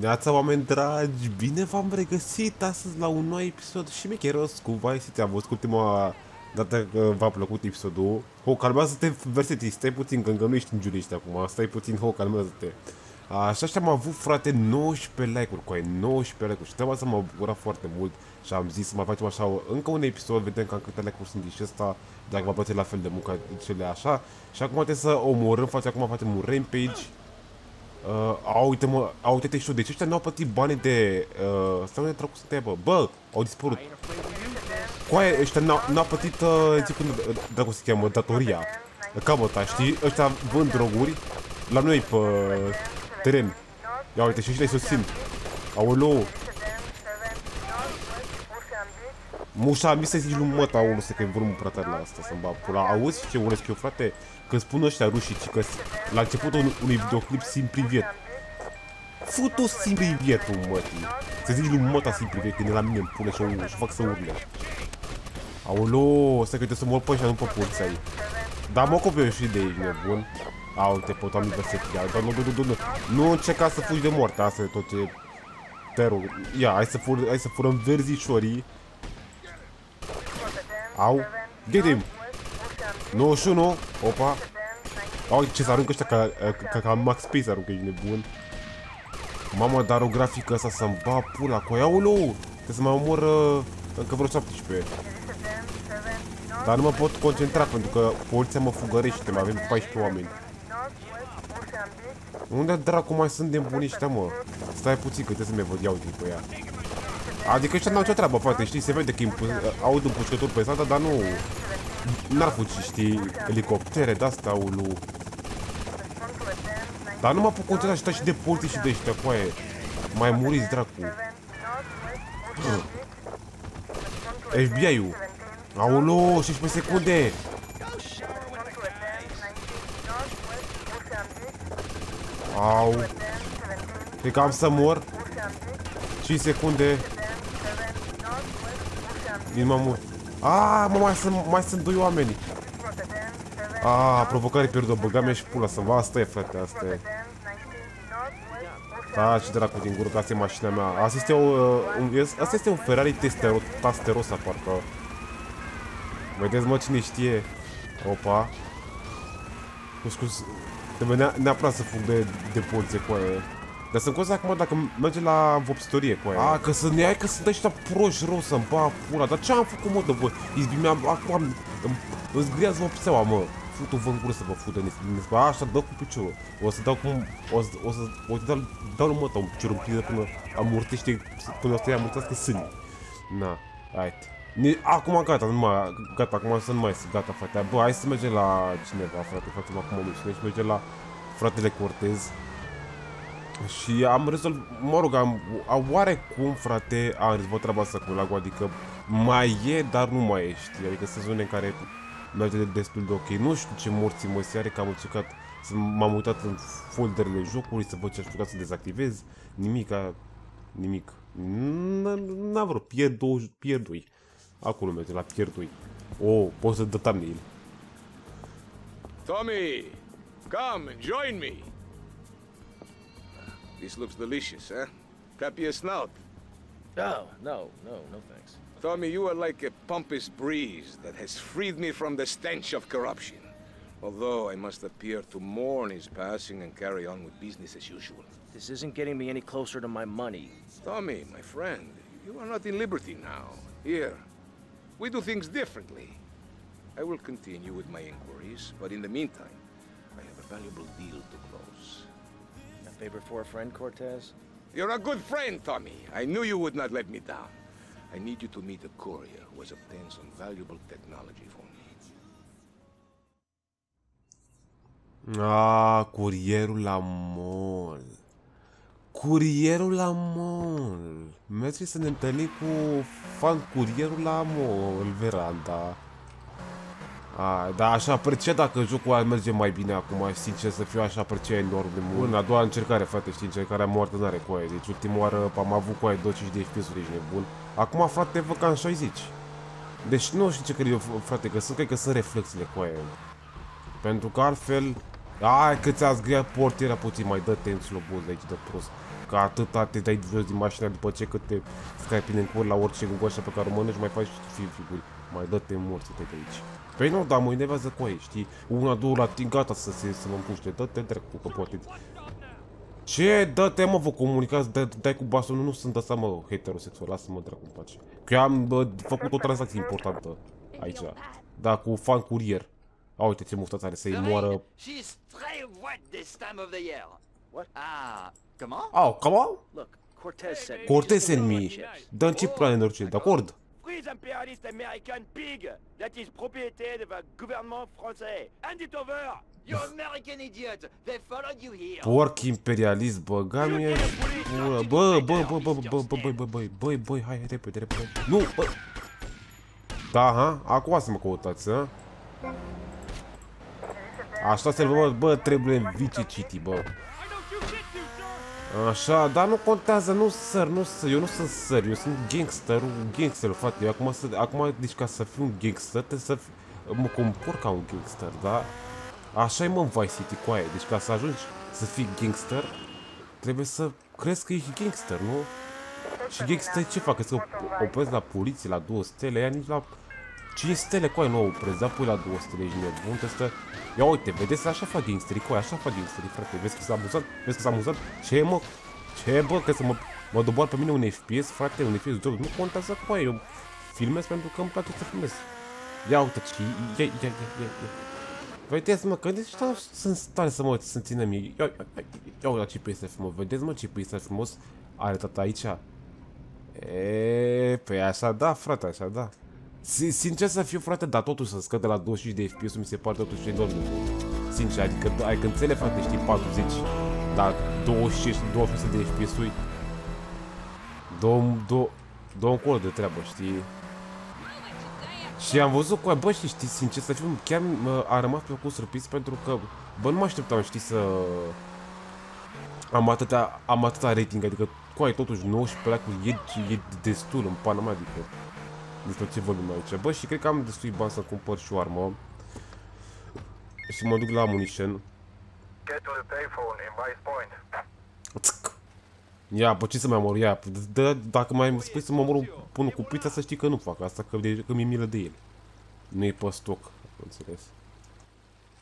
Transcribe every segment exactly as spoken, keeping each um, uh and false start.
Neața, oameni dragi, bine v-am regăsit astăzi la un nou episod șmecheros cu Vice City. Am văzut ultima dată că v-a plăcut episodul. Ho, calmează-te, Vercetti, stai puțin, că încă nu ești în juriști acum, stai puțin, ho, calmează-te. Așa și am avut, frate, nouăsprezece like-uri, coaie, nouăsprezece like-uri și treaba să m-a bucurat foarte mult și am zis să mai facem așa încă un episod, vedem cam câte like-uri sunt din acesta, dacă v-a plăcut la fel de munca cele așa. Și acum trebuie să omorâm, face, acum facem un Rampage. Uh, a, uite mă, a, uite-te și eu, deci ăștia n-au plătit banii de, uh, stai unde dracu suntem, bă, bă, au dispărut. Coaie, ăștia n-au plătit, uh, zic cum dracu se cheamă, datoria. Camăta, știi, ăștia vând droguri la noi pe teren. Ia uite, și ăștia îi susțin. Aoleu. Mușa, mi se zici lui măta, omul, să că-i vrem prea la asta, să-mi bag pula. Auzi ce urăsc eu, frate? Când spun ăștia rușii, că la începutul unui videoclip simt priviet. Fu-tu simt privietul, mătii. Să zici lui măta simt priviet când e la mine, îmi pune și o fac să urle. Aoleu, stai că uite să mor pe ăștia, nu pe polițai. Dar mă ocup eu și de ei, nebun. Au, te pot aminte să fie, dar nu, nu, nu, nu. Nu încerca să fugi de moarte, asta e tot ce te rog. Ia, hai să, fur, hai să furăm verzișorii. Au, ghetim! nouăzeci și unu, opa! Au, ce se aruncă ăștia ca, ca, ca Max Payne se aruncă, e nebun. Mamă, dar o grafică asta să-mi ba pula cu aia, aulou! Trebuie să mai omor uh, încă vreo șaptesprezece. Dar nu mă pot concentra pentru că poliția mă fugărește, mai avem paisprezece oameni. Unde dracu mai sunt de buni ăștia, mă? Stai puțin că trebuie să mi-e văd, ia uite-i pe ea. Adică ăștia n-au ce treabă, frate, știi, se vede că aud împușcături pe stradă, dar nu... N-ar fugi, știi, elicoptere de-astea, aulu. Dar nu mă pot concentra și și de poliții și de ăștia, coaie. Mai muriți, dracu. F B I-ul. Aulu, șaisprezece secunde. Au. Cred că am să mor. cinci secunde. Din m-am mort. Aaaa, mă, mai sunt, mai sunt doi oameni. Aaaa, provocare pierdut, băgame și pula să-mi va, asta e, frate, asta e. Da, ce dracu din gură, că asta e mașina mea. Asta este, o, un, asta este un Ferrari Testarossa, parcă. Vedeți, mă, cine știe. Opa. Nu scuz, trebuie neapărat să fug de, de poliție cu aia. Dar sunt coza acum dacă merge la vopsitorie cu aia. A, că să ne ai că sunt ăștia proști rău să-mi bag pula. Dar ce am făcut, mă, de voi? Acum îmi zgriați vopseaua, mă. Futu-vă în gură să vă fută, ne-a așa, dă cu piciorul. O să dau cum, o să, o să, o să dau, dau lui măta un picior în plină până amortește, până o să-i amortească sânii. Na, haide. Acum gata, numai, gata, acum să nu mai sunt, gata, frate. Bă, hai să mergem la cineva, frate, facem acum o misiune și mergem la fratele Cortez. Și am rezolvat, mă rog, am, oarecum, frate, am rezolvat treaba asta cu lagul, adică mai e, dar nu mai e, știi, adică sunt zone în care merge destul de ok. Nu știu ce morții mă seare, că am încercat, m-am uitat în folderele jocului să văd ce aș putea să dezactivez, nimica, nimic, n-am vrut, pierdui, acolo merge, la pierdui. O, pot să dă thumbnail. Tommy, come and join me! This looks delicious, huh? Copy a snout. No, no, no, no thanks. Tommy, you are like a pompous breeze that has freed me from the stench of corruption. Although I must appear to mourn his passing and carry on with business as usual. This isn't getting me any closer to my money. Tommy, my friend, you are not in liberty now. Here, we do things differently. I will continue with my inquiries, but in the meantime, I have a valuable deal to close. Favor for a friend, Cortez? You're a good friend, Tommy. I knew you would not let me down. I need you to meet a courier who has obtained some valuable technology for me. Ah, curierul la mall. Curierul la mall. Mergi să ne întâlnim cu fan curierul la mall, veranda. A, da, aș aprecia dacă jocul ar merge mai bine acum, sincer să fiu, aș aprecia enorm de mult. A doua încercare, frate, știi, încercarea moartă n-are coaie, deci ultima oară am avut coaie douăzeci și cinci de F P S-uri, ești nebun. Acum, frate, vă cam șaizeci. Deci nu știu ce cred eu, frate, că sunt, cred că sunt reflexele coaie. Pentru că altfel... Ai, că ți-a zgriat portiera puțin, mai dă-te în slobos de aici, de prost. că atâta te dai jos din mașina după ce că te scapine în cur la orice gugoașă pe care o mănânci, mai faci și figuri. Mai dă-te morți, te de aici. Păi nu, dar mă enervează cu ei, știi? Una, două la tine, gata să se să mă împuște, dă-te dracu, că poate. Ce? Dă-te, mă, vă comunicați, dai cu bastonul, nu sunt asta, mă, heterosexual, lasă-mă dracu în pace. Că eu am bă, făcut o tranzacție importantă aici, da, cu fan curier. A, uite ce muftați are, să-i moară. Au, cam Cortez enemy. Dă-mi ce plan în orice, de acord? Prise impérialiste américaine pig, that is propriété of a gouvernement français. And it over, you American idiot, they followed you here. Porc imperialist, băgami. Bă, bă, bă, bă, bă, bă, bă, bă, bă, bă, bă, hai, repede, repede. Nu, bă. Da, ha, acum să mă căutați, ha? Așa se vă, bă, trebuie viciciti, bă. Așa, dar nu contează, nu săr, nu săr, eu nu sunt săr, eu sunt gangsterul, gangsterul, frate, eu acum, să, acum, deci ca să fiu un gangster, trebuie să fiu, mă compor ca un gangster, da? Așa-i mă în Vice City cu aia, deci ca să ajungi să fii gangster, trebuie să crezi că ești gangster, nu? Și gangster ce fac? Să oprezi la poliție la două stele, ea nici la cinci stele cu aia nu oprezi, dar pui la două stele, ești nebun, trebuie să... Ia uite, vedeți, așa fac gangsterii, coi, așa fac gangsterii, frate, vezi că s-a amuzat, vezi că s-a amuzat, ce mă, ce bă, că să mă, mă doboar pe mine un F P S, frate, un F P S, nu contează cu aia, eu filmez pentru că îmi place să filmez. Ia uite, ce, ia, ia, ia, ia, vedeți mă, că nici nu sunt stare să mă, să-mi ținem ei, ia, ia, ia uite, ce peisaj frumos, vedeți mă, ce peisaj frumos are tata aici. Eee, păi așa da, frate, așa da. Sincer să fiu, frate, dar totuși să scăd de la douăzeci și cinci de F P S mi se pare totuși enorm. Sincer, adică ai când înțelegi, frate, știi, patruzeci, dar douăzeci și cinci, douăzeci și șase de F P S-uri. Dă-mi încolo de treabă, știi? Și am văzut cu aia, bă, știi, sincer să fiu, chiar a rămas plăcut surprins pentru că, bă, nu mă așteptam, știi, să... Am atâta, am atâta rating, adică cu aia totuși nouăsprezece e, e destul în pana mea, adică. Nu știu ce vorbim aici, bă, și cred că am destui bani să cumpăr și o armă. Și mă duc la munition. Ia, bă, ce să mai mor, ia, dacă mai îmi spui să mă mor pun cu pizza, să știi că nu fac asta, că, că mi-e milă de el. Nu-i pe stoc, am înțeles.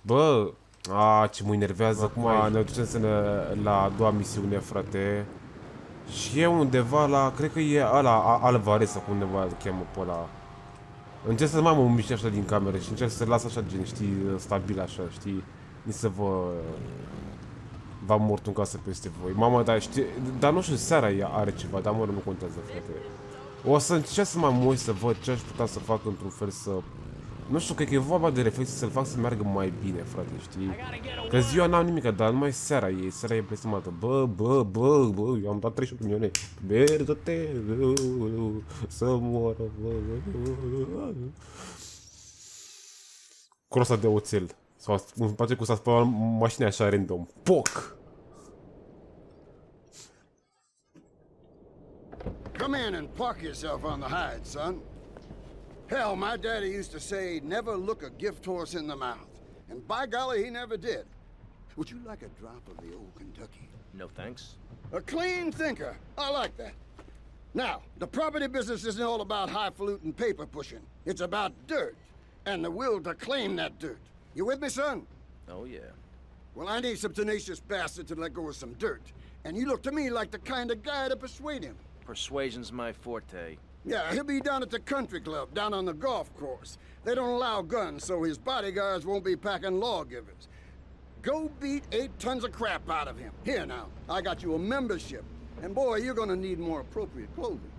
Bă, a, ce mă enervează, acum ne ducem să ne, la a doua misiune, frate. Și e undeva la, cred că e ala Alvarez sau undeva îl cheamă pe ăla. Încerc să mai mă miște așa din cameră și încerc să las așa gen, știi, stabil așa, știi. Ni să vă... V-am mort în casă peste voi. Mama, dar știi, dar nu știu, seara ea are ceva, dar mă, nu contează, frate. O să încerc să mai mă uit să văd ce aș putea să fac într-un fel să... Nu știu, cred că e vorba de reflexie să-l fac să meargă mai bine, frate, știi? Că ziua n-am nimic, dar numai seara e, seara e blestemată. Bă, bă, bă, bă, eu am dat treizeci și opt milioane. Merdă-te, să moară, bă, bă. Crosa de oțel. Sau îmi place cum s-a spălat mașina așa random. Poc! Come in and park yourself on the hide, son. Hell, my daddy used to say, never look a gift horse in the mouth. And by golly, he never did. Would you like a drop of the old Kentucky? No, thanks. A clean thinker. I like that. Now, the property business isn't all about highfalutin paper pushing. It's about dirt and the will to claim that dirt. You with me, son? Oh, yeah. Well, I need some tenacious bastard to let go of some dirt. And you look to me like the kind of guy to persuade him. Persuasion's my forte. Yeah, he'll be down at the country club, down on the golf course. They don't allow guns, so his bodyguards won't be packing lawgivers. Go beat eight tons of crap out of him. Here now, I got you a membership. And boy, you're gonna need more appropriate clothing.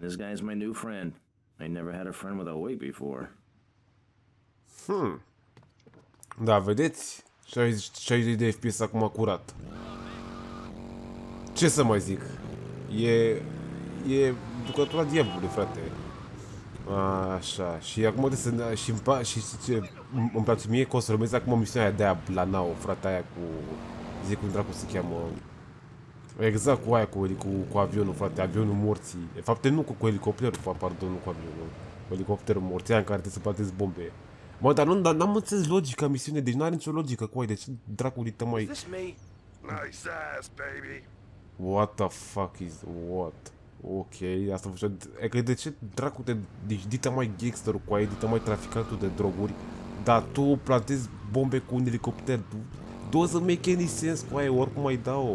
This guy's my new friend. I never had a friend with a weight before. Hmm. Da, vedeți? șaizeci de F P S acum curat. Ce să mai zic? E... E... Ducătura diavolului, frate. Așa, și acum trebuie să... Și ce îmi place mie că o să urmez acum misiunea de aia la Nao, frate, aia cu... Zic cum dracu se cheamă... Exact cu aia, cu, cu, cu avionul, frate, avionul morții. De fapt, nu cu, cu elicopterul, pardon, nu cu avionul. Cu elicopterul morții, aia în care trebuie să plantezi bombe. Mă, dar nu, dar n-am înțeles logica misiunii, deci n-are nicio logică cu aia, deci dracului tămai... Nice ass, baby! What the fuck is... what? Ok, asta vă e că de ce dracu te... Deci dita mai gangsterul cu aia, dita mai traficantul de droguri, dar tu plantezi bombe cu un elicopter. Doesn't make any sense cu aia, oricum ai da-o.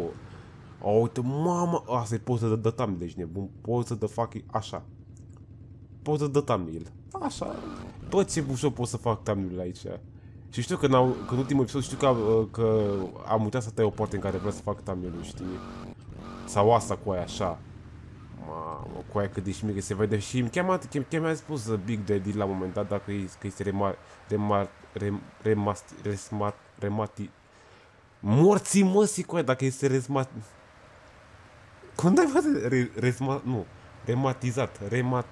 A, uite, mama, asta-i poți să dă thumbnail, deci nebun, poți să dă fac așa. Poți să dă thumbnail, așa. Tot ce ușor pot să fac thumbnail aici. Și știu că, că în ultimul episod știu că, că am uitat să tai o parte în care vreau să fac thumbnail-ul, știi? Sau asta cu aia, așa. Mamă, cu aia cât de șmire se vede. Și chiar mi-a spus Big Daddy la un moment dat dacă e, că este remar... remar... rem... remasti... resmar... remati... Morții măsii cu aia, dacă este resmati... Când ai văzut? Re, resma... nu. Rematizat, remat,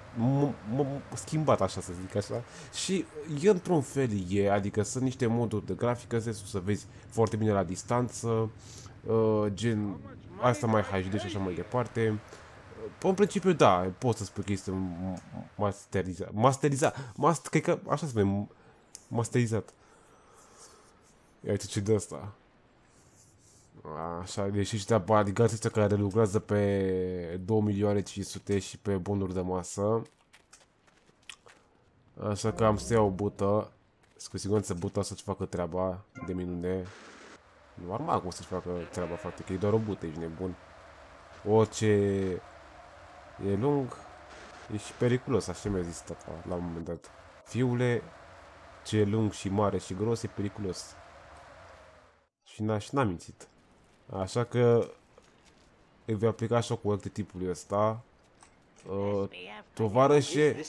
schimbat, așa să zic așa. Și e într-un fel e, adică sunt niște moduri de grafică, în sensul să vezi foarte bine la distanță, uh, gen asta mai H D și așa mai departe. În principiu, da, pot să spui că este masterizat, masterizat, mast, cred că așa se spune, masterizat. Ia uite ce de asta. Așa, deci și de bodyguards ăștia care lucrează pe două milioane cinci sute și pe bunuri de masă. Așa că am să iau o bută. Cu siguranță buta să-și facă treaba de minune. Nu ar mai cum să-și facă treaba, frate, că e doar o bută, ești nebun. Orice e lung, e și periculos, așa mi-a zis tata la un moment dat. Fiule, ce e lung și mare și gros e periculos. Și n-am mințit. Așa că îi voi aplica așa cu alte tipului ăsta. Uh, tovarășe.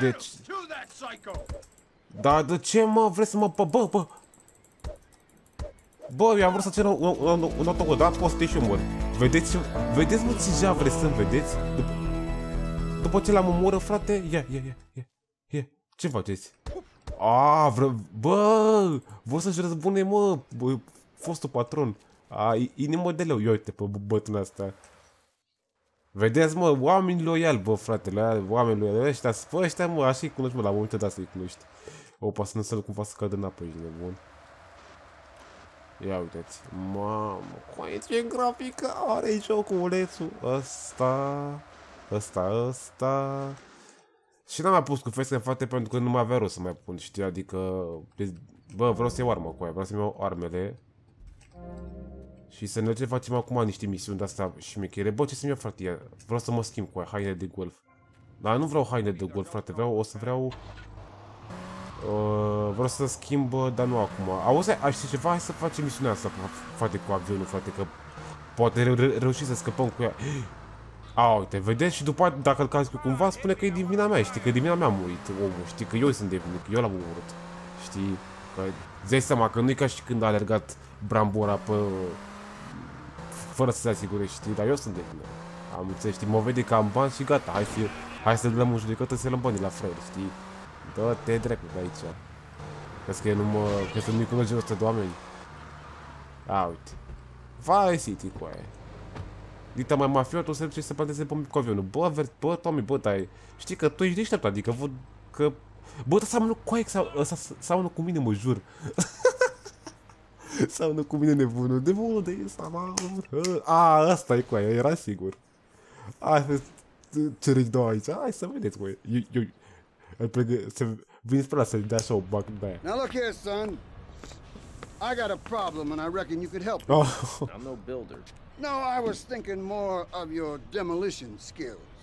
Deci... Dar de ce mă vreți să mă... Bă, bă, bă! Bă, eu am vrut să cer un, un, un autogol, dar poți să te și omori. Vedeți, vedeți mă ce javre sunt, vedeți? După, după ce l-am omoră, frate, ia, ia, ia, ia, ia. Ce faceți? A, vră... Bă, vor să-și răzbune, mă, bă, fostul patron. A, inimă de leu, ia uite pe bătâna asta. Vedeți, mă, oameni loiali, bă, fratele, oameni loiali ăștia, bă, ăștia, mă, așa-i cunoști, mă, la momentul de asta îi cunoști. Opa, să nu se-l cumva să cadă în apă, ești nebun. Ia uite-ți, mamă, coaie, ce grafică are joculețul ăsta, ăsta, ăsta. Și n-am mai pus cu fețe în față pentru că nu mai avea rost să mai pun, știi, adică... Bă, vreau să iau armă cu aia, vreau să-mi iau armele. Și să ne facem acum niște misiuni de-astea șmechere. Bă, ce să-mi iau, frate, vreau să mă schimb cu aia, haine de golf. Dar nu vreau haine de golf, frate, vreau, o să vreau... Uh, vreau să schimb, dar nu acum. Auzi, ai ști ceva? Hai să facem misiunea asta, frate, cu avionul, frate, că... Poate re re reușim să scăpăm cu ea. A, uite, vedeți? Și după aceea, dacă îl cazi cu cumva, spune că e din vina mea, știi? Că din vina mea a murit omul, știi? Că eu sunt de vină, că eu l-am omorât, știi? Că îți dai seama că nu-i ca și când a alergat Brambora pe... Fără să se asigure, știi? Dar eu sunt de vină. Am înțeles, știi? Mă vede că am bani și gata, hai, fi... hai să dăm o judecată, să luăm banii la fraier, știi? Dă-te drept de aici. Crezi că nu mă... Crezi că nu-i cunoști genul ăsta de oameni? A, uite. Vai, City, cu aia. Dita mai mafiot, o să duce să planteze pe cu avionul. Bă, ver, bă, Tommy, bă, dai. Știi că tu ești deștept, adică văd că... Bă, dar nu cu aici, seamănă cu mine, mă jur. Seamănă cu mine nebunul. De bunul de ăsta, mă... A, ăsta e cu aia, era sigur. A, ce râși dau aici? Hai să vedeți, mă. Eu, eu... Îl plege... Vin spre la să-i dea așa o bag de aia. Now look here, son. I got a problem and I reckon you could help me. I'm no builder. No, I was thinking more of your demolition skills.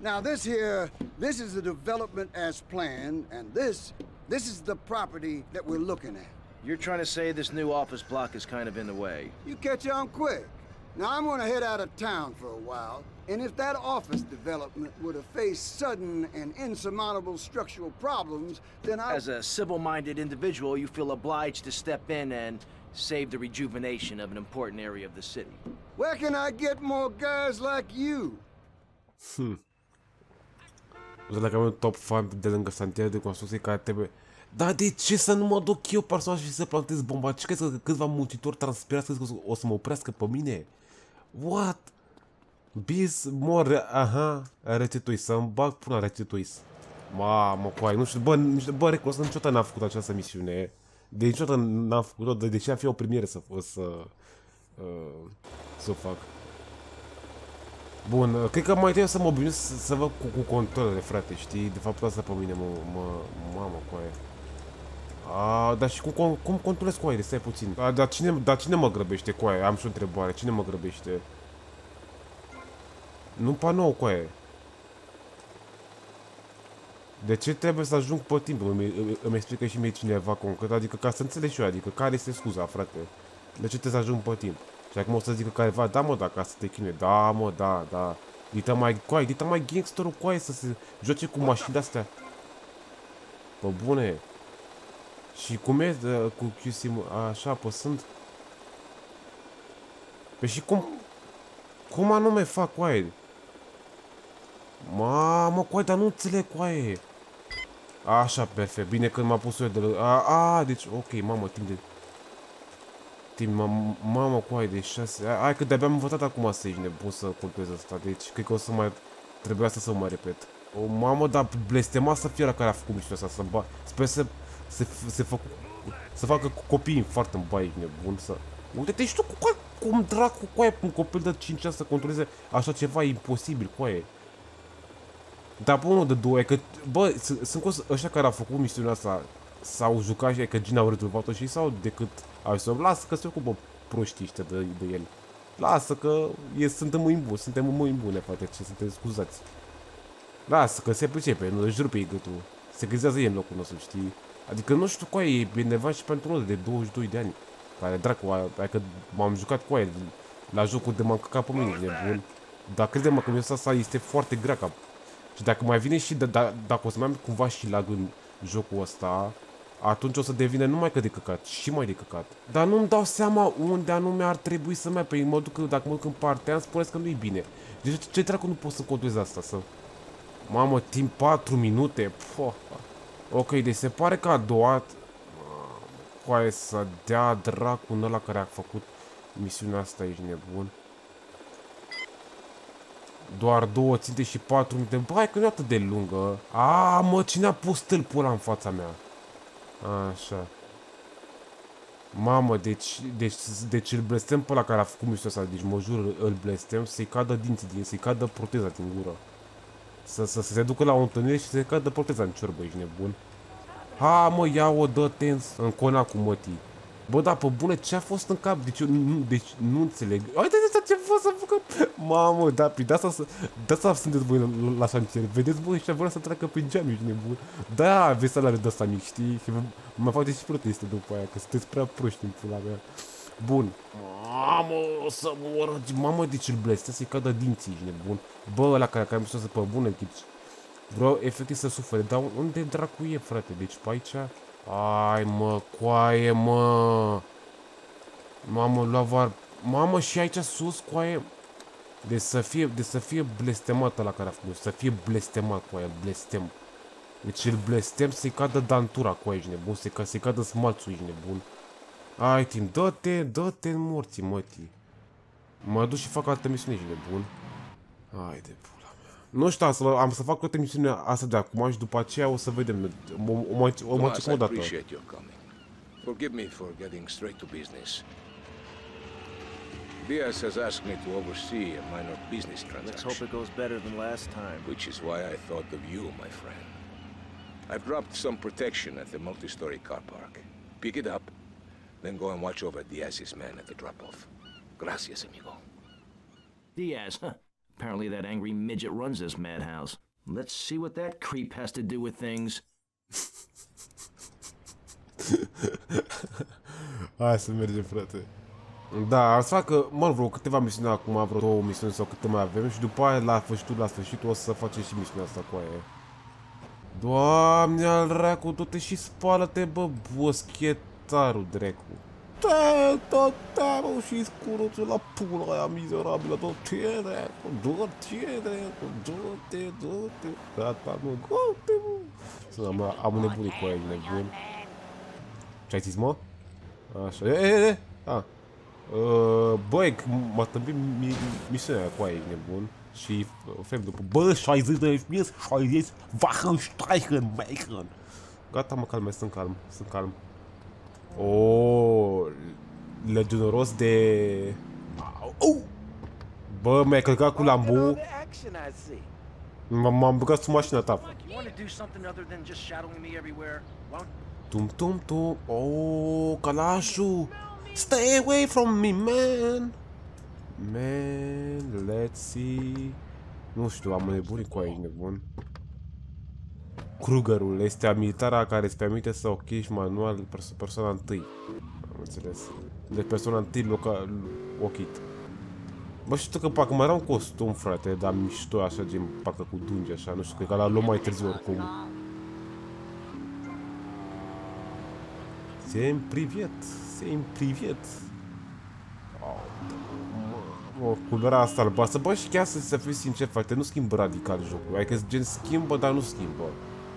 Now this here, this is the development as planned, and this, this is the property that we're looking at. You're trying to say this new office block is kind of in the way. You catch on quick. Now I'm gonna head out of town for a while, and if that office development would have faced sudden and insurmountable structural problems, then I... As a civil-minded individual, you feel obliged to step in and save the rejuvenation of an important area of the city. Where can I get more guys like you? Hmm. Dacă am un top fan de lângă santier de construcții care trebuie... Dar de ce să nu mă duc eu personal și să plantez bomba? Ce crezi că câțiva muncitori transpirați crezi că o să mă oprească pe mine? What? Bis, mor, aha, recetuis, să-mi bag până recetuis. Mamă, coai, nu știu, bă, bă, recunosc, niciodată n-am făcut această misiune. De niciodată n-am făcut-o, deși a fi o premieră să, să, uh, să fac. Bun, uh, cred că mai trebuie să mă obișnuiesc să, să văd cu, cu controlele, frate, știi? De fapt asta pe mine mă, mă mamă cu aia. A, dar și cu, cum, cum controlez cu aia? Stai puțin. A, dar, cine, dar cine mă grăbește cu aia? Am și o întrebare. Cine mă grăbește? Nu panou cu aia. De ce trebuie să ajung pe timp? Îmi, îmi explică și mie cineva concret, adică ca să înțeleg și eu, adică care este scuza, frate? De ce trebuie să ajung pe timp? Și acum o să zică careva, da mă, da, ca să te chinuie, da mă, da, da. Dita mai coai, dita mai gangsterul coai să se joace cu mașinile astea. Pă bune. Și cum e de, cu Q-Sim, așa, apăsând? Pe și cum, cum anume fac coai? Mamă, coai, dar nu înțeleg, coaie. Așa, perfect, bine că m-a pus eu de lângă. A, a, deci, ok, mamă, timp de... Timp, mamă, mamă coaie, de șase... Hai că de-abia am învățat acum să ești nebun să cultuez asta, deci cred că o să mai... Trebuie asta să mai repet. O, mamă, dar blestema să fie la care a făcut mișto asta, să ba... Sper să... Să, să, fac... să facă copiii foarte în baie, nebun, să... Uite-te, ești tu cu coaie, cum dracu, coaie, un copil de cinci ani să controleze așa ceva, e imposibil, coaie. Dar pe unul de două, e că, bă, sunt cozi ăștia care au făcut misiunea asta, s-au jucat și e că gen au rezolvat-o și sau decât au zis, lasă că se ocupă proștii ăștia de, de el. Lasă că e, suntem mâini bune, suntem mâini bune, frate, ce sunteți scuzați. Lasă că se pricepe, nu își rupe gâtul, se grizează ei în locul nostru, știi? Adică nu știu cu aia, e bineva și pentru unul de douăzeci și doi de ani, care dracu, aia că m-am jucat cu aia la jocul de m-am căcat pe mine, nebun. Dar crede-mă că misiunea asta este foarte grea ca... Și dacă mai vine și, dacă o să mai am cumva și lag în jocul ăsta, atunci o să devine numai că de căcat, și mai de căcat. Dar nu-mi dau seama unde anume ar trebui să merg, pe mă duc, dacă mă duc în partea, îmi spuneți că nu-i bine. Deci ce dracu nu pot să controlez asta, să... Mamă, timp patru minute, poh. Ok, deci se pare că a doua... Coaie să dea dracu în ăla care a făcut misiunea asta, ești nebun. Doar două ținte și patru minute. Bai că nu e atât de lungă. A, mă, cine a pus stâlpul ăla în fața mea? Așa. Mamă, deci, deci, deci îl blestem pe ăla care a făcut misiunea asta. Deci mă jur, îl blestem să-i cadă dinții din, să-i cadă proteza din gură. Să, să, să se ducă la o întâlnire și să-i cadă proteza în ciorbă, ești nebun. Ha, mă, ia-o, dă tens în cona cu mătii. Bă, da, pe bune, ce a fost în cap? Deci eu nu, deci nu înțeleg. Uite ce vreau să facă. Mamă, da, de asta, de asta sunteți voi la șantier. Vedeți voi și vreau să treacă pe geam, ești nebun. Da, aveți salariul de asta mic, știi? Și mă fac și proteste după aia, că sunteți prea proști în pula mea. Bun. Mamă, o să mor. Mamă, deci îl blestea să-i cadă dinții, ești nebun. Bă, ăla care, care am să pe bune, deci vreau efectiv să sufere. Dar unde dracu e, frate? Deci pe aici... Ai, mă, coaie, mă. Mamă, lua var... Mamă, și aici sus, coaie. De să fie, de să fie blestemat ăla care a făcut. Să fie blestemat, coaie, blestem. Deci îl blestem să-i cadă dantura, coaie, ești nebun. Să-i să cadă smalțul, ești nebun. Ai, timp, dă-te, dă-te în morții, mătii. Mă duc și fac altă misiune, ești nebun. Ai, de bun. Nu știu, am să fac o emisiune asta de acum și după aceea o să vedem. O mai facem o dată. Forgive me for getting straight to business. Diaz has asked me to oversee a minor business transaction. Let's hope it goes better than last time. Which is why I thought of you, my friend. I've dropped some protection at the multi-story car park. Pick it up, then go and watch over Diaz's men at the drop-off. Gracias, amigo. Diaz, huh? Apparently that angry midget runs this madhouse. Let's see what that creep has to do with things. Hai să mergem, frate. Da, ar să facă, mă, vreo câteva misiuni acum, vreo două misiuni sau câte mai avem și după aia la sfârșitul, la sfârșitul o să facem și misiunea asta cu aia. Doamne al dracu, du-te și spală-te, bă, boschetarul dracu. Te, tot te-am și scuruțul la pula aia mizerabilă, tot ce dracu, tot ce dracu, tot te, tot te, gata, mă, gata, mă. Am nebunit cu aia, nebun. Ce-ai zis, mă? Așa, e, e, e, a. Băi, m-a tâmpit misiunea cu aia, nebun. Și fem după, bă, șaizeci de F P S, șaizeci, Wachensteichen, Bacon. Gata, mă, calme, sunt calm, sunt calm. O, oh, legionaros de Uh! Bă, mi-ai călcat cu Lambo. M-am băgat sub mașina ta. Tum tum tum. Oh, calașul. Stay away from me, man. Man, let's see. Nu știu, am nebunit cu aici, nebun. Krugerul este abilitatea care îți permite să ochești manual perso persoana întâi. Am înțeles. Deci persoana întâi loca ochit. Bă, știu că parcă mai era un costum, frate, dar mișto, așa, gen, parcă cu dungi, așa, nu știu, cred că l-a luat mai târziu oricum. Sem priviet, sem priviet. O, culoarea asta albastră, bă, și chiar să, să fiu sincer, frate, nu schimbă radical jocul, adică gen schimbă, dar nu schimbă.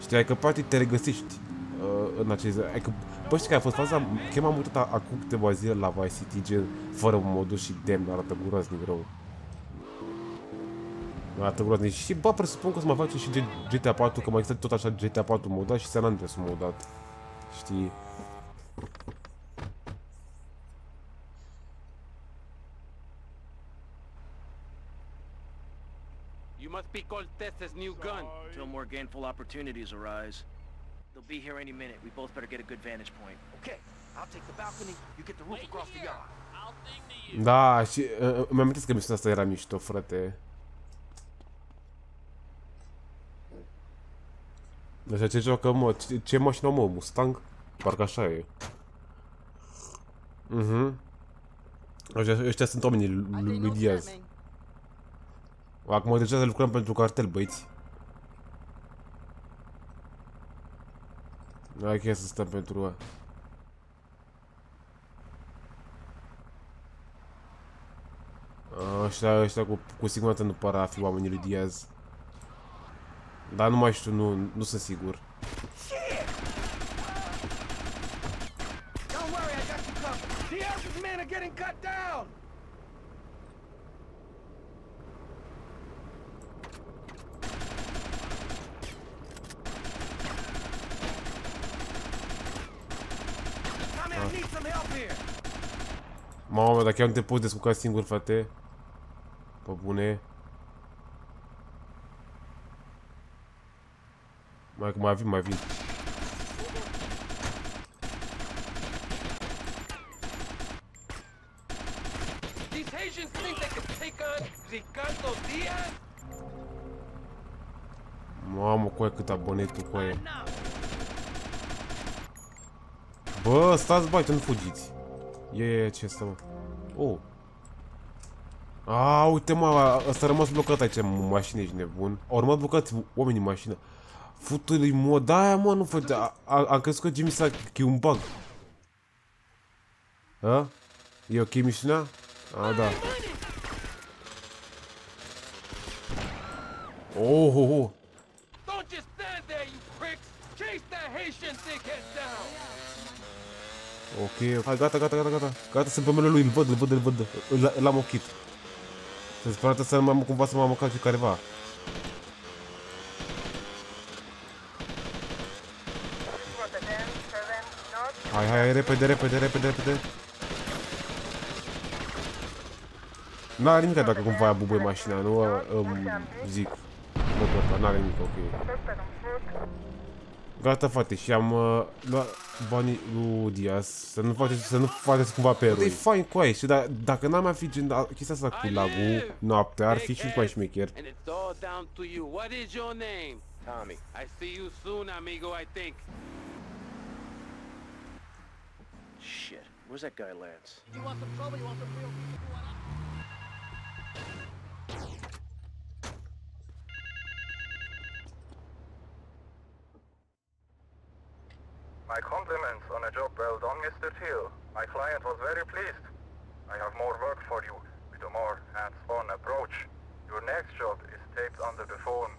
Știi, adică practic te regăsești uh, în acest, adică, bă, știi că a fost faza, chiar m-am uitat acum câteva zile la Vice City, gen, fără modul și demn, arată groaznic rău. Arată groaznic și, bă, presupun că o să mai face și GTA patru, că mai există tot așa GTA patru modat și San Andreas-ul modat, știi? Must be Cortez's new gun. Till more gainful opportunities arise. They'll be here any minute. We both better get a good vantage point. Okay, I'll take the balcony. You get the roof across the yard. I'll sing to you. Da, și uh, mi-am amintit că misiunea asta era mișto, frate. Deci ce joacă, mă? Ce, ce mașină, mă? Mustang? Parcă așa e. Mhm. Uh-huh. Ăștia sunt oamenii lui Diaz. Acum deja să lucrăm pentru cartel, băiți. Hai chiar să stăm pentru... Ăștia, ăștia cu, cu siguranță nu par a fi oamenii lui Diaz. Dar nu mai știu, nu, nu sunt sigur. Mamă, dacă eu nu te poți descurca singur, frate. Pă bune. Mai, mai vin, mai vin. These Asians think they can take on Ricardo Diaz? Mamă, coaie, cât abonetul, coaie. Bă, stați, băi, nu fugiți. Ie, yeah, ce asta, mă? Oh. A, uite, mă, ăsta a rămas blocat aici, mașină, ești nebun. Au rămas blocați oamenii în mașină. Futu-i mod, aia, mă, nu făcea. Am crezut că Jimmy s-a... că e un bug. A? E ok mișina? A, da. Oh, oh, oh. Ok, hai, gata, gata, gata, gata. Gata, sunt pe mele lui, îl văd, îl văd, îl văd. L-am ochit. Se sperată să mă, cumva să mă măcace careva. Hai, hai, hai, repede, repede, repede, repede. N-are nimic dacă cumva aia bubuie mașina, nu? Um, zic. Motorul, n-are nimic, ok. Gata, frate, și am uh, luat banii lui Diaz, să nu faceți, să nu faceți cumva pe eroi. E fain cu aia, și da, dacă n-am mai fi gen da, chestia asta cu lagul, noaptea, ar fi și mai șmecher. Shit, where's that guy Lance? You want some trouble, you want some real people, you want to... My compliments on a job well done, Mister Teal. My client was very pleased. I have more work for you with a more hands-on approach. Your next job is taped under the phone.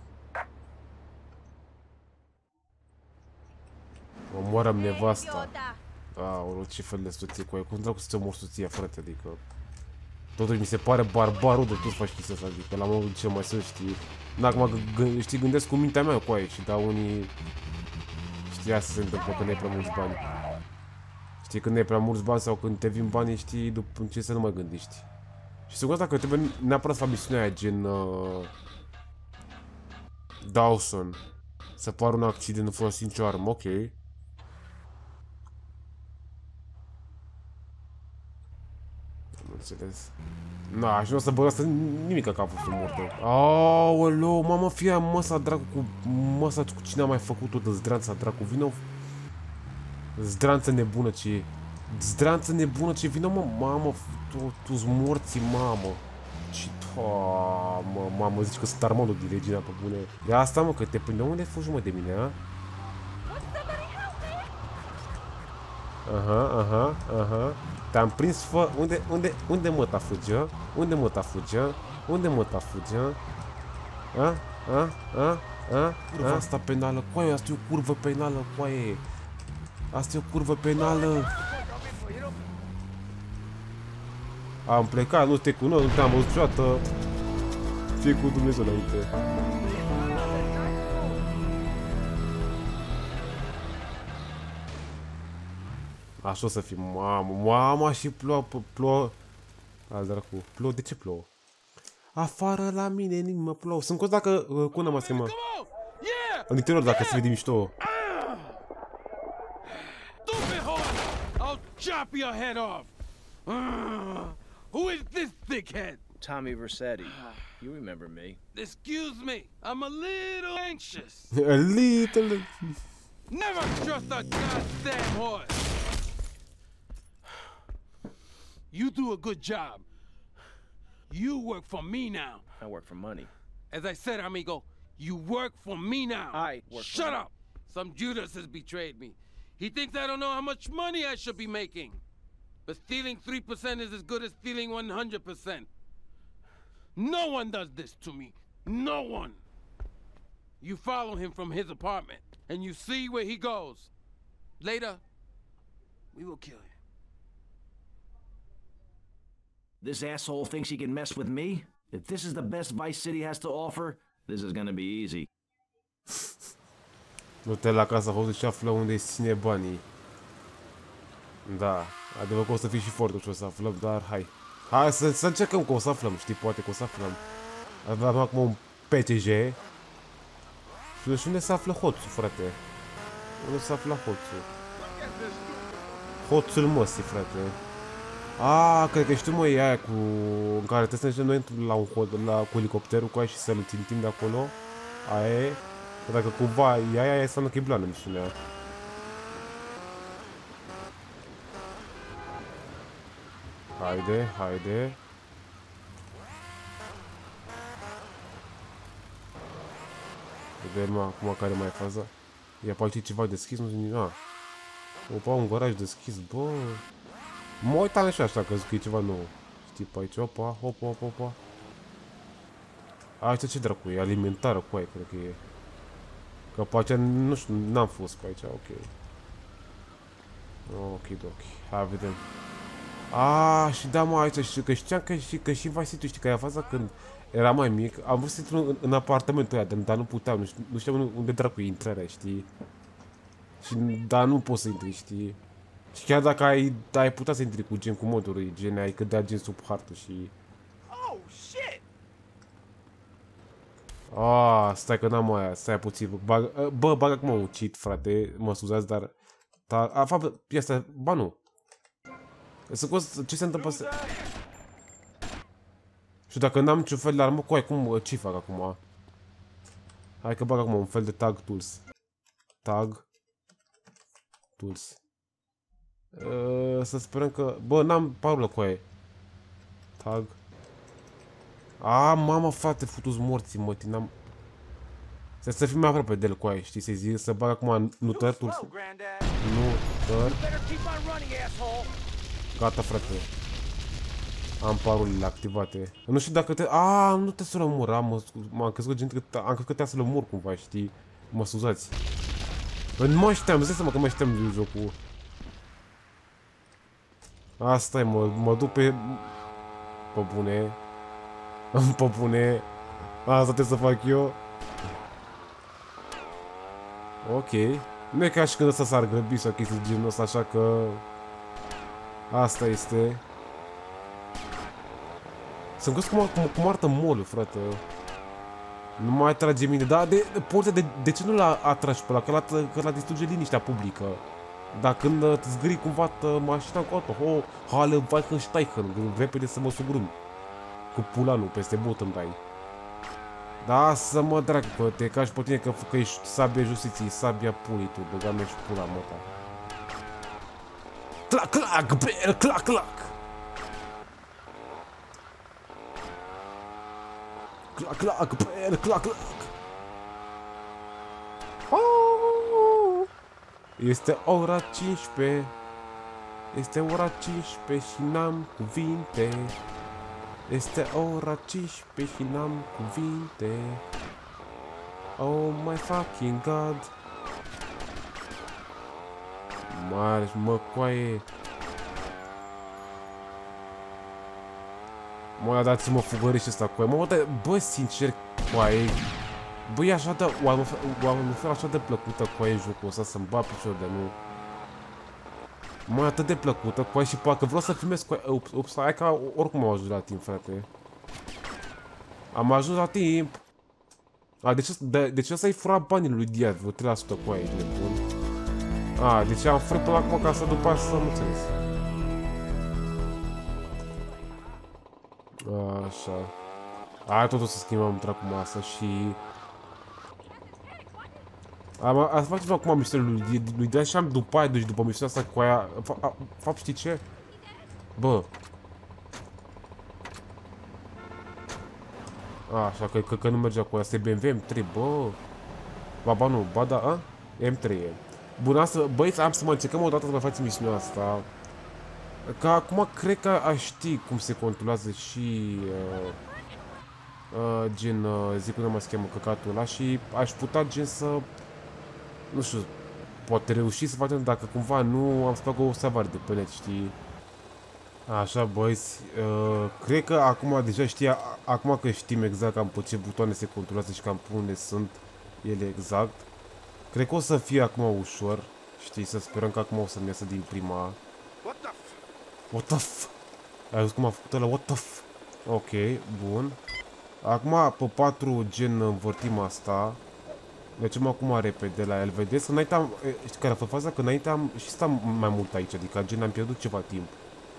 Omoară-mi nevasta. Aoleu, ce fel de soție cu aia. Cum dracu să te omori soția, frate, adică... Totuși mi se pare barbarul de tot faci chestia asta, adică la modul ce mai sunt, știi... Acum, știi, gândesc cu mintea mea cu aia și da unii... Știi, asta se întâmplă când ai prea mulți bani. Știi, când ai prea mulți bani sau când te vin banii, știi, după ce să nu mai gândești. Și sunt consta că trebuie neapărat să fac misiunea aia, gen uh, Dawson. Să pară un accident folosind nicio armă, ok. Am înțeles. Na, și nu o să băg asta nimic ca capul sunt mortă. Aoleu, mamă, fie măsa dracu cu măsa cu cine a mai făcut-o de zdranța dracu, vină. Zdranță nebună ce e. Zdranță nebună ce vină, mă, mamă, tu-s morții, mamă. Și mă, mamă, zici că sunt armanul din Regina pe bune. De asta, mă, că te prinde, unde fugi, mă, de mine, a? Aha, aha, aha. Te-am prins, fă, unde, unde, unde mă ta fugea? Unde mă ta fugea? Unde mă ta fugea? A? A? A? A? Curva asta penală, coaie, asta e o curvă penală, coaie. Asta e o curvă penală. Am plecat, nu te cunosc, nu te-am văzut niciodată. Fie cu Dumnezeu înainte. Așa o să fim, mamă, mama și plouă, plouă. Azi, dracu, plouă, de ce plouă? Afară la mine, nici mă plouă. Sunt cos dacă, cum n-am schimbat? În interior, dacă se vede mișto. Chop your head off! Uh, who is this thickhead? Tommy Vercetti. You remember me. Excuse me, I'm a little anxious. A little. Never trust a goddamn horse. You do a good job. You work for me now. I work for money. As I said, amigo, you work for me now. I work Shut for up! Me. Some Judas has betrayed me. He thinks I don't know how much money I should be making. But stealing three percent is as good as stealing one hundred percent. No one does this to me. No one. You follow him from his apartment, and you see where he goes. Later, we will kill him. This asshole thinks he can mess with me? If this is the best Vice City has to offer, this is gonna be easy. Du-te la casa hoțului și află unde îți ține banii. Da, adevărat că o să fii și fortul și o să aflăm, dar hai. Hai să, să încercăm că o să aflăm, știi, poate că o să aflăm. Avem acum un P C J. Și unde se află hoțul, frate? Unde se află hoțul? Hoțul măsii, frate. A, cred că știu, mă, e aia cu... în care trebuie să mergem noi la un hot, la, cu elicopterul cu aia și să-l țintim de acolo. Aia e. Dacă cumva e aia, aia înseamnă că e blană misiunea. Haide, haide. Vedem acum care mai e faza. Ia, pe aici e ceva deschis, nu zic nimic. Opa, un garaj deschis, bă. Mă uitam și așa, că zic că e ceva nou. Știi, pe aici, opa, opa, opa, opa. Asta ce dracu e? Alimentară cu aia, cred că e. Că pe aceea, nu știu, n-am fost pe aici, ok. Okidoki, hai vedem. Aaaa, și da, mă, aici știu, că știam că și, că și Vice City, știi, că aia faza când era mai mic, am vrut să intru în, în apartamentul ăia, dar nu puteam, nu, nu știam unde dracu e intrarea, știi? Și, dar nu poți să intri, știi? Și chiar dacă ai, ai putea să intri cu gen cu moduri, gen, ai cădea gen sub hartă și... Ah, stai că n-am aia, stai puțin, bag, bă, bag acum un cheat, frate, mă scuzați, dar... dar a, fapt, ia stai, ba nu. Să cost, ce se întâmplă să... Și dacă n-am niciun fel de armă, cu ai cum, ce fac acum? Hai că bag acum un fel de tag tools. Tag... tools. Uh, să sperăm că... Bă, n-am parolă cu aia. Tag... A, mama, frate, futu-s morții, mă, n-am... Să fim mai aproape de el cu aia, știi, să-i zic, să bag acum nutărtul. Nutăr. Gata, frate. Am parolele activate. Nu știu dacă te... A, nu te să l omor, am crezut că trebuie să-l omor cumva, știi? Mă scuzați. Nu mă știam, îți dai seama că mă știam de jocul. Asta e, mă, mă duc pe... Pe bune. Îmi păpune. Asta trebuie să fac eu. Ok. Nu e ca și când ăsta s-ar grăbi sau chestii genul ăsta, așa că... Asta este. Sunt găs cum, cum, cum arată molul, frate. Nu mai trage mine, dar de, de, de, de ce nu l-a atragi pe ăla? Că la, că la distruge liniștea publică. Dar când îți zgârii cumva mașina cu auto, ho, hale, vai că stai, că repede să mă sugrum. Cu pulanul peste bot îmi dai. Da, să mă drag, bă, te cași pe tine, că, că ești sabia justiției, sabia pulii tu, băga mea și pula, mă, ta. Clac, clac, bel, clac, clac! Clac, clac, bel, clac, clac! Este ora cincisprezece. Este ora cincisprezece și n-am cuvinte. Este ora cincisprezece și n-am cuvinte. Oh my fucking god. Marș, mă, coaie. Mă, dați-mă fugărișul ăsta, coaie. Mă, bă, bă, sincer, coaie. Bă, e așa de... o atmosferă așa de plăcută, coaie, jocul ăsta, să-mi bat picior de nu. Mă, atât de plăcută, coaie, și poate că vreau să filmez, coaie. Ups, ups, hai că oricum am ajuns la timp, frate. Am ajuns la timp. A, de ce, de, de ce să-i fura banii lui Diaz, vreo trei la sută, coaie, de bun. A, deci am făcut până acum ca să după aceea să nu înțeles. Așa. Hai totul să schimbăm într-acum asta și... Am, am făcut ceva acum miștele lui, lui Diaz și am după aia, deci după miștele asta cu aia... Fapt, fa, știi ce? Bă. Așa, că, că, că nu mergea cu aia, asta e B M W M trei, bă. Ba, ba nu, ba da, a? M trei e. Bun, asta, băieți, am să mă încercăm o dată să mai facem misiunea asta. Că acum cred că aș ști cum se controlează și... Uh, uh, gen, uh, zic cum mă schemă căcatul ăla și aș putea gen să... Nu știu, poate reuși să facem, dacă cumva nu am să fac o savare de pe net, știi? Așa, băieți, uh, cred că acum deja știa, acum că știm exact cam pe ce butoane se controlează și cam pe unde sunt ele exact. Cred că o să fie acum ușor, știi, să sperăm că acum o să-mi iasă din prima. What the f? What the f? Ai văzut cum a făcut ăla? What the f? Ok, bun. Acum pe patru gen învârtim asta. Mergem acum repede la el, vedeți? Că înainte am, știi care a fost faza? Că înainte am și stam mai mult aici, adică gen am pierdut ceva timp.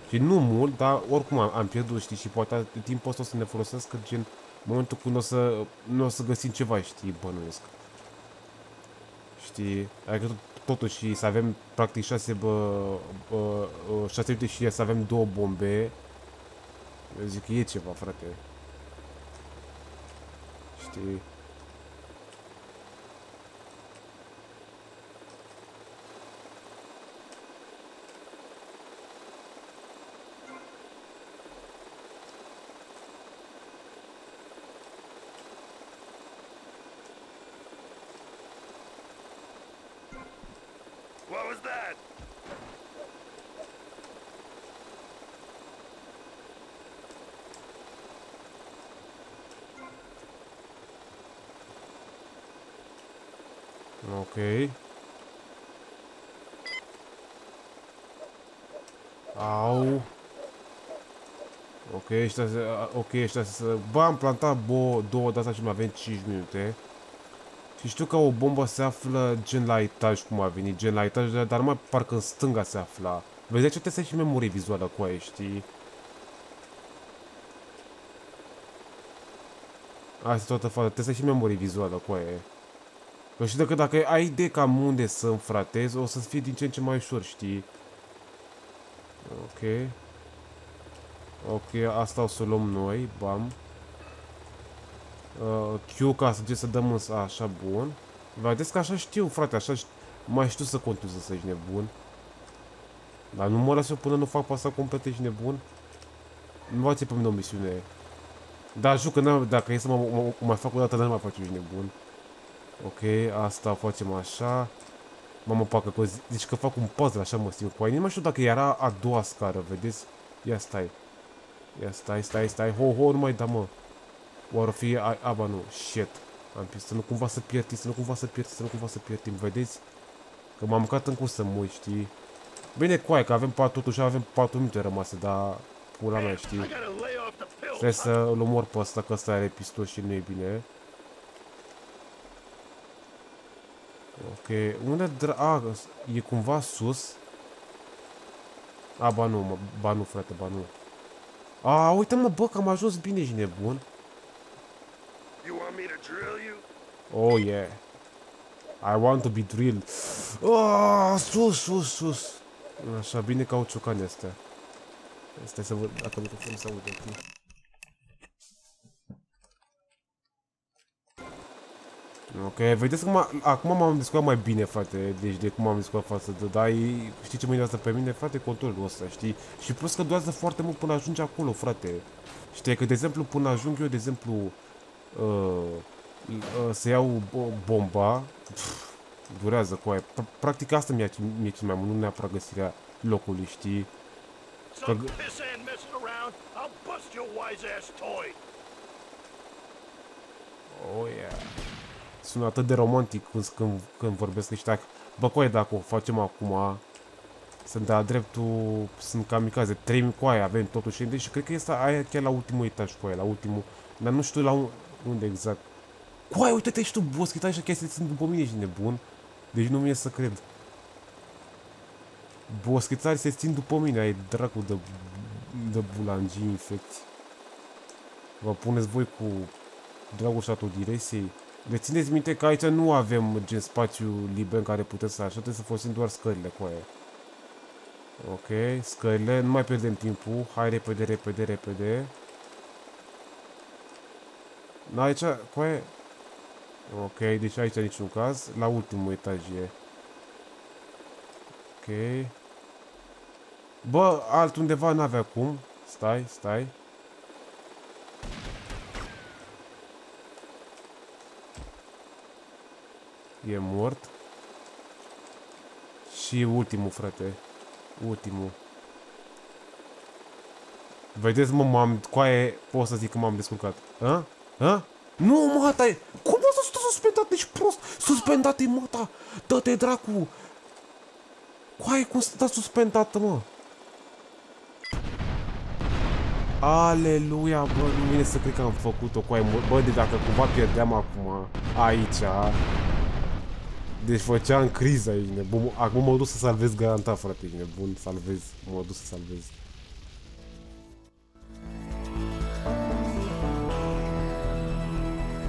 Și nu mult, dar oricum am, am pierdut, știi, și poate timpul ăsta o să ne folosesc, că gen momentul când o să, nu o să găsim ceva, știi, bănuiesc. Știi, adică totuși să avem practic șase minute și să avem două bombe. Eu zic că e ceva, frate. Știi. Ok. Au. Ok, ăștia se... Ok, ăștia se... Bă, am plantat bo, două de astea și mai avem cinci minute. Și știu că o bombă se află gen la etaj, cum a venit, gen la etaj, dar numai parcă în stânga se afla. Vezi, de ce trebuie să ai și memorie vizuală cu aia, știi? Asta e toată faza, trebuie să ai și memorie vizuală cu aia. Că știi că dacă ai idee cam unde sunt, fratezi, o să fie din ce în ce mai ușor, știi? Ok. Ok, asta o să o luăm noi, bam. Uh, Q ca să să dăm însă, așa, bun. Vedeți că așa știu, frate, așa știu, mai știu să contuze să ești nebun. Dar nu mă las eu până nu fac pasa complet, ești nebun. Nu ați pe mine o misiune. Dar jur că dacă e să mă, mă, mă, mă mai fac o dată, dar nu mai fac, ești nebun. Ok, asta facem așa. Mamă, pacă, că zici că fac un puzzle, așa mă simt cu aia. Nu mai știu dacă era a doua scară, vedeți? Ia stai. Ia stai, stai, stai. Ho, ho, nu mai da, mă. Oară fi, aba nu, shit. Am pierdut, să nu cumva să pierd timp, să nu cumva să pierd timp, să nu cumva să pierd timp, vedeți? Că m-am mâncat în curs să mui, știi? Bine, cu aia, că avem patru, totuși avem patru minute rămase, dar... Pula mea, știi? Trebuie să-l omor pe ăsta, că ăsta are pistol și nu e bine. Ok, unde drag? E cumva sus? A, ba nu, mă, ba nu, frate, ba nu. A, uite-mă, bă, că am ajuns bine, ești nebun. Oh, yeah. I want to be drilled. Oh, sus, sus, sus. Așa, bine că au ciocane astea. Stai să văd dacă microfonul se aude. Ok, vedeți cum acum m-am descurcat mai bine, frate, deci de cum am descurcat față de, dar știi ce mă interesează pe mine, frate, controlul ăsta, știi? Și plus că durează foarte mult până ajungi acolo, frate. Știi că, de exemplu, până ajung eu, de exemplu, uh, uh, să iau bomba, pf, durează cu aia. Practic asta mi-e mi cel mai mult, nu neapărat găsirea locului, știi? Că... Oh, yeah. Sună atât de romantic când, când, când vorbesc ăștia. Bă, coaie, dacă o facem acum, sunt de-a dreptul, sunt kamikaze. trei mii cu aia avem totuși. Deci cred că este aia chiar la ultimul etaj cu aia, la ultimul. Dar nu știu la un, unde exact. Coaie, uite-te și tu, boss, uite așa chestii sunt după mine și nebun. Deci nu mi-e să cred. Boschetari se țin după mine, ai dracul de, de bulangii infecți. Vă puneți voi cu dragoșatul direcției. Rețineți minte că aici nu avem gen spațiu liber în care puteți să așa, trebuie să folosim doar scările cu aia. Ok, scările, nu mai pierdem timpul, hai repede, repede, repede. Na, aici, cu aia... Ok, deci aici niciun caz, la ultimul etaj e. Ok. Bă, altundeva n-avea cum. Stai, stai. E mort. Și ultimul, frate. Ultimul. Vedeți, mă, m-am... Coaie, pot să zic că m-am descurcat. A? A? Nu, mă, ta-i... Cum a fost suspendat? Ești prost! Suspendat-i, mă, ta! Dă-te, dracu! Coaie, cum s-a dat suspendată, mă? Aleluia, bă, nu vine să cred că am făcut-o, coaie, bă, de dacă cumva pierdeam acum, aici. Deci făceam criza, aici, nebun. Acum mă duc să salvez, garantat, frate, aici, nebun, salvez, mă duc să salvez.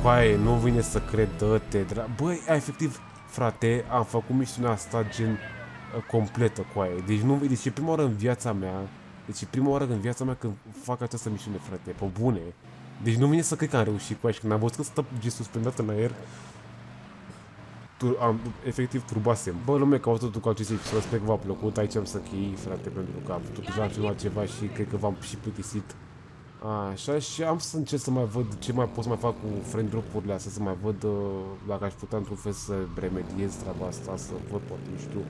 Coaie, nu vine să cred, dă-te, dra... Bă, efectiv, frate, am făcut misiunea asta, gen... completă, coaie. Deci nu, deci e prima oară în viața mea, deci e prima oară în viața mea când fac această misiune, frate, pe bune. Deci nu vine să cred că am reușit, coaie, și când am văzut că stă suspendată în aer, tur am, efectiv turbasem. Bă, lume, că au totul cu acest episod, sper că v-a plăcut, aici am să chei, frate, pentru că am făcut deja, am filmat ceva și cred că v-am și plictisit. Așa, și am să încerc să mai văd ce mai pot să mai fac cu friend drop-urile astea, să mai văd uh, dacă aș putea într-un fel să remediez treaba asta, să văd, poate, nu știu.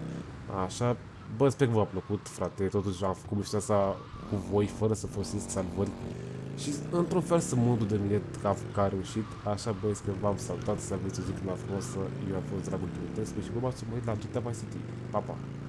Așa, bă, sper că v-a plăcut, frate, totuși am făcut miștea asta cu voi, fără să folosiți salvări. Și într-un fel sunt mândru de mine că, că a reușit. Așa, băieți, că v-am salutat, să aveți o zi până la frumosă, eu am fost Dragul Dumitrescu și vă m-ați urmărit la G T A Vice City. Pa, pa!